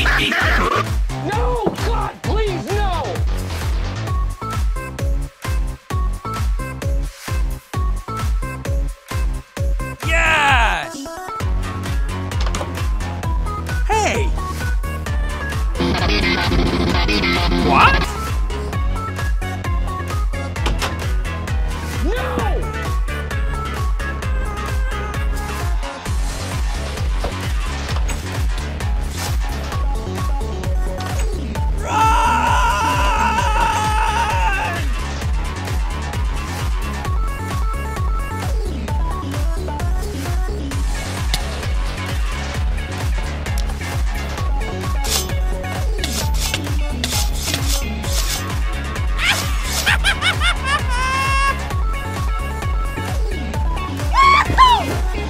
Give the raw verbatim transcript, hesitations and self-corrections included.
No! God, please, no! Yes! Hey! What?